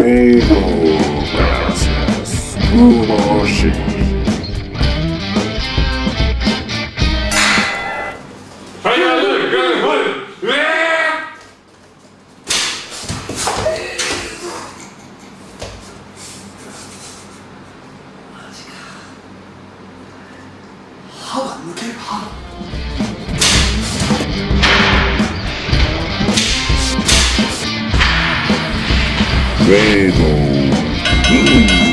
Fables, Rainbow.